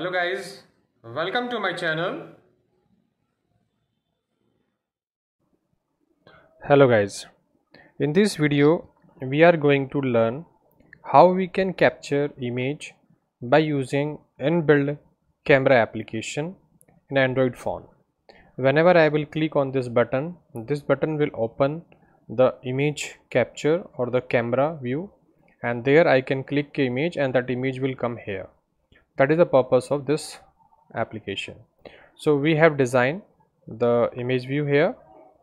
Hello guys, welcome to my channel. Hello guys, in this video we are going to learn how we can capture image by using inbuilt camera application in Android phone. Whenever I will click on this button will open the image capture or the camera view, and there I can click image and that image will come here. That is the purpose of this application. So we have designed the image view here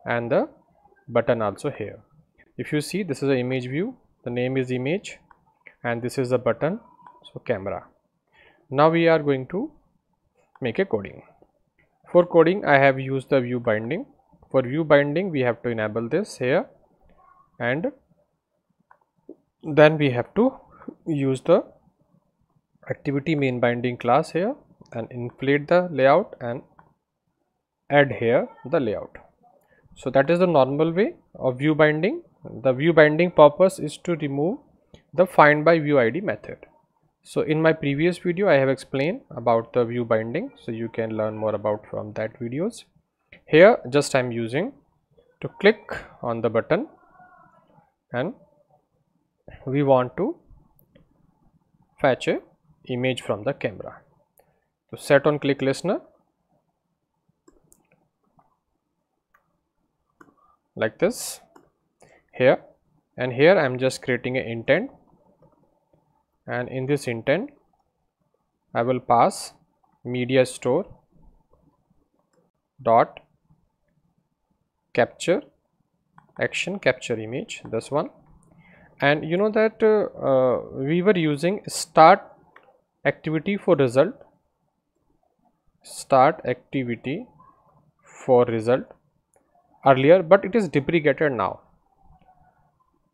and the button also here. If you see, this is the image view, the name is image, and this is the button, so camera. Now we are going to make a coding. For coding I have used the view binding. For view binding we have to enable this here, and then we have to use the activity main binding class here and inflate the layout and add here the layout. So that is the normal way of view binding. The view binding purpose is to remove the find by view ID method. So in my previous video I have explained about the view binding, so you can learn more about from that videos. Here just I am using to click on the button and we want to fetch a image from the camera. So set on click listener like this here, and here I am just creating an intent, and in this intent I will pass MediaStore dot capture action, capture image, this one. And you know that we were using start activity for result earlier, but it is deprecated now.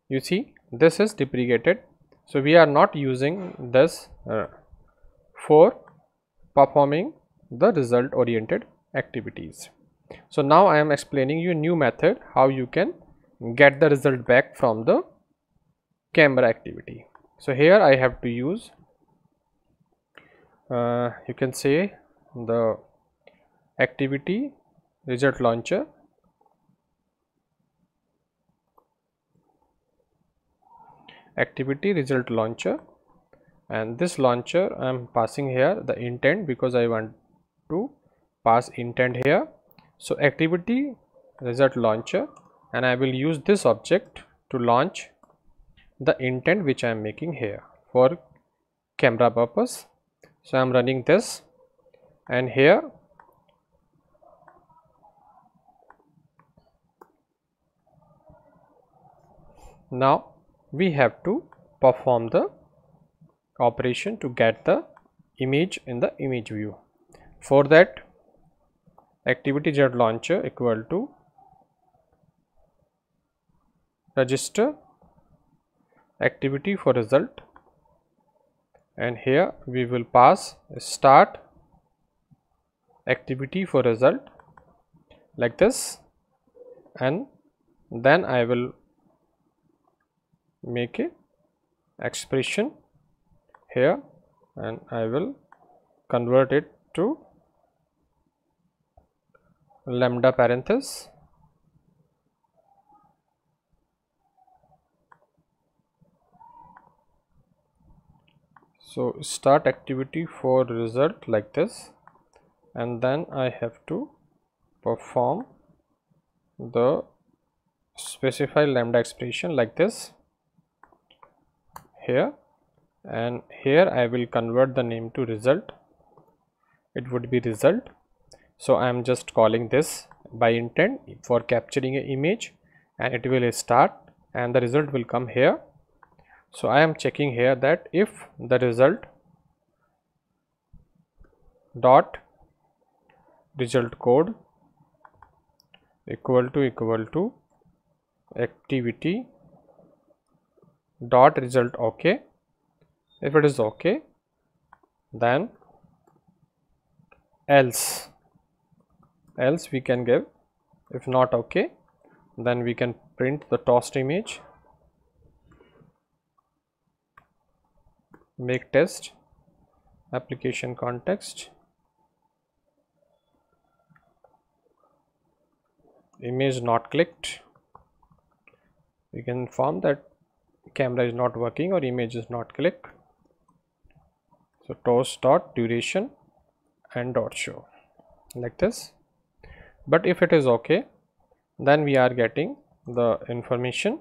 You see, this is deprecated, so we are not using this for performing the result oriented activities. So now I am explaining you a new method how you can get the result back from the camera activity. So here I have to use you can say the Activity Result Launcher, and this launcher I am passing here the intent, because I want to pass intent here. So Activity Result Launcher, and I will use this object to launch the intent which I am making here for camera purpose. So I am running this, and here now we have to perform the operation to get the image in the image view. For that, activity result launcher equal to register activity for result, and here we will pass start activity for result like this, and then I will make a expression here and I will convert it to lambda parenthesis . So start activity for result like this, and then I have to perform the specify lambda expression like this here, and here I will convert the name to result. It would be result. So I am just calling this by intent for capturing an image, and it will start and the result will come here. So I am checking here that if the result dot result code equal to activity dot result OK. If it is OK, then else we can give. If not OK, then we can print the tossed image, make test, application context, image not clicked. We can inform that camera is not working or image is not clicked. So toast dot duration and dot show, like this. But if it is okay, then we are getting the information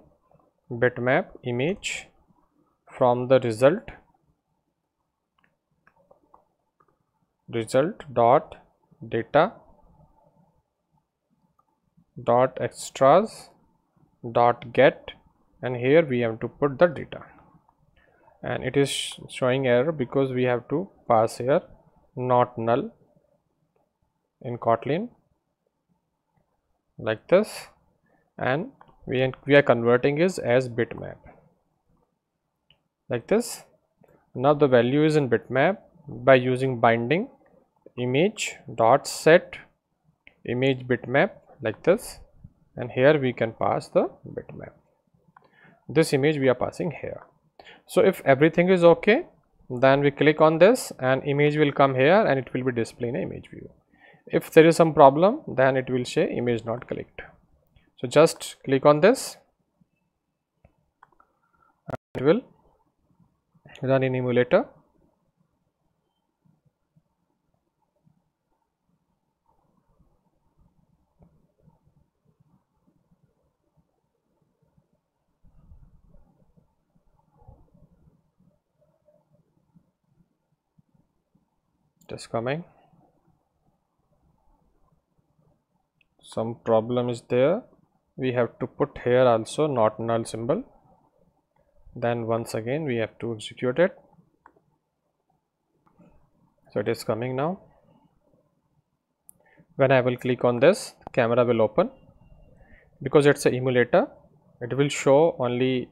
bitmap image from the result, result dot data dot extras dot get, and here we have to put the data, and it is showing error because we have to pass here not null in Kotlin, like this, and we are converting it as bitmap, like this. Now the value is in bitmap by using binding image dot set image bitmap, like this, and here we can pass the bitmap. This image we are passing here. So if everything is okay, then we click on this and image will come here and it will be displayed in image view. If there is some problem, then it will say image not clicked. So just click on this and it will run in emulator. Just coming. Some problem is there. We have to put here also not null symbol. Then once again we have to execute it. So it is coming now. When I will click on this, camera will open. Because it's an emulator, it will show only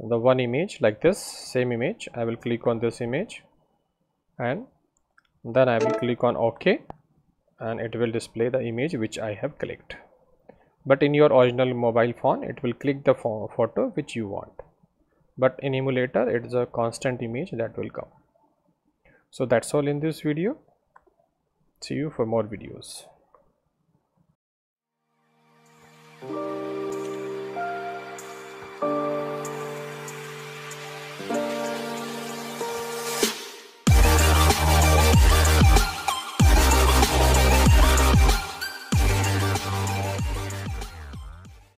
the one image, like this, same image. I will click on this image and then I will click on OK, and it will display the image which I have clicked. But in your original mobile phone, it will click the photo which you want. But in emulator, it is a constant image that will come. So that's all in this video. See you for more videos.